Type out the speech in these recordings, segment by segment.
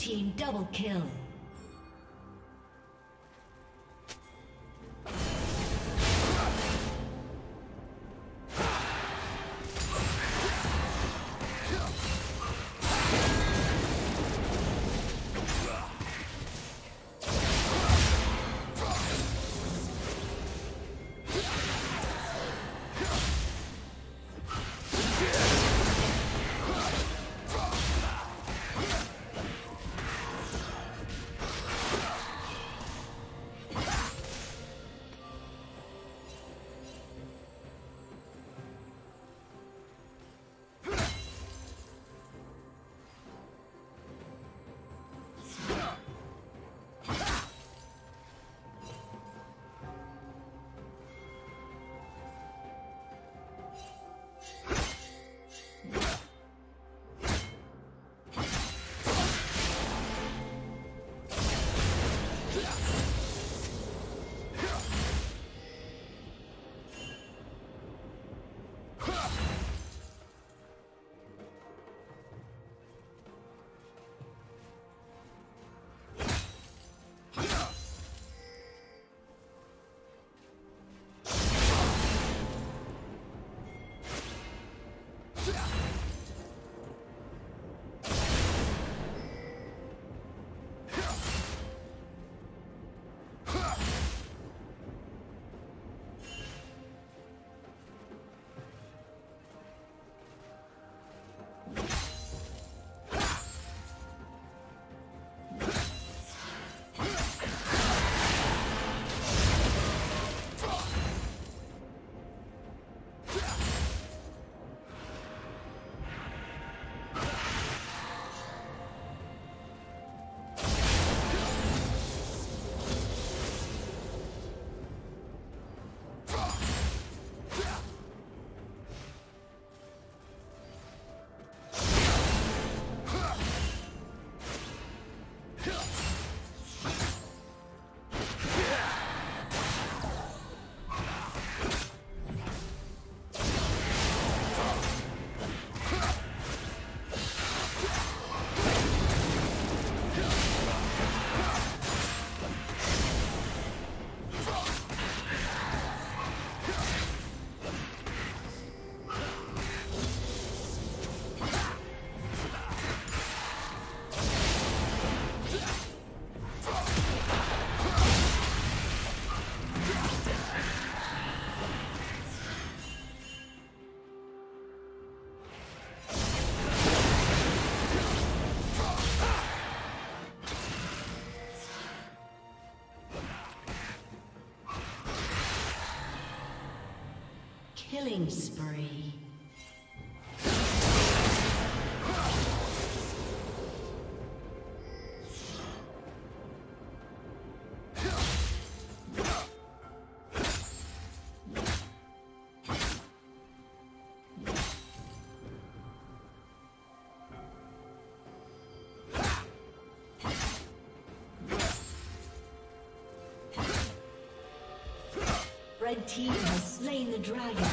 team double kill. Killing spree. Red team has slain the dragon.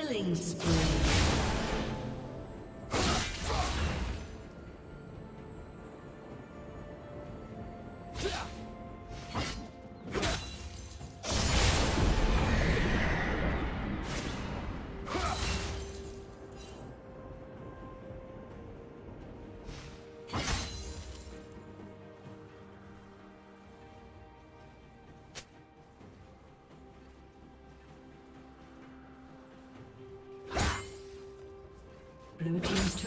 Killing spree. Blue team's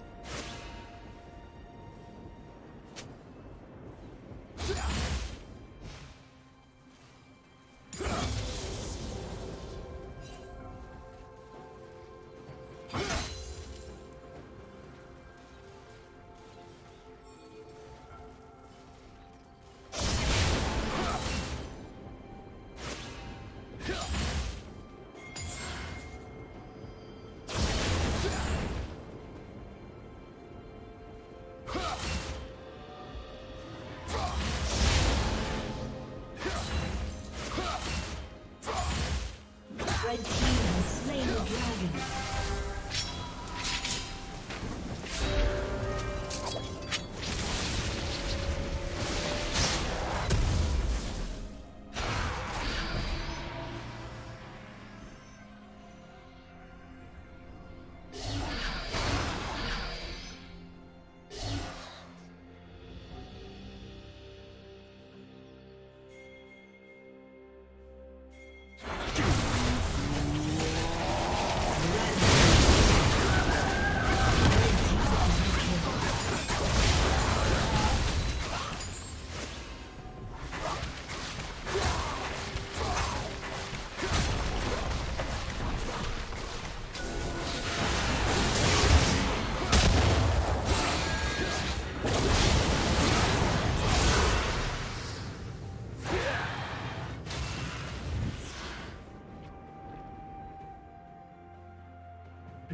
Red team has slain the dragon.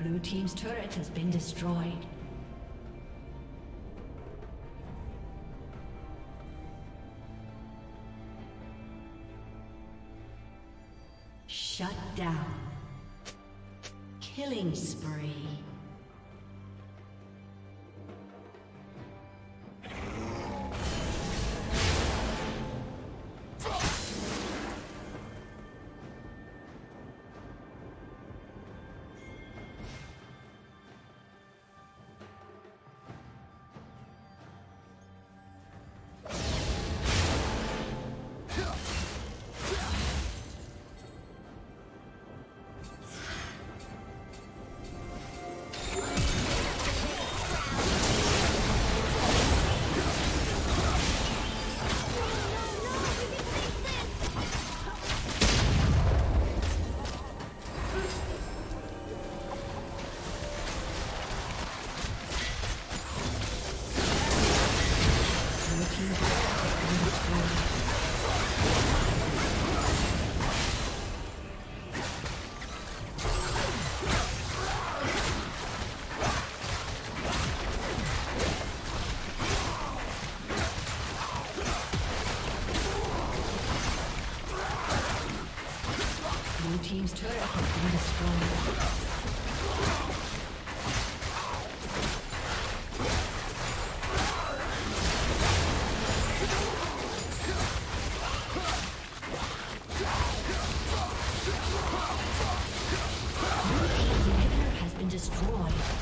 Blue team's turret has been destroyed. Shut down. Killing spree. destroyed.